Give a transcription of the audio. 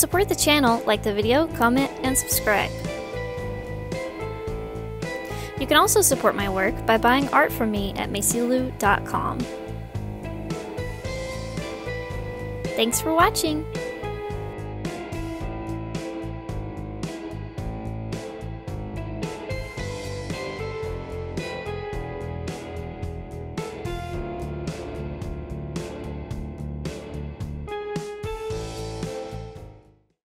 support the channel, like the video, comment, and subscribe. You can also support my work by buying art from me at macylou.com. Thanks for watching!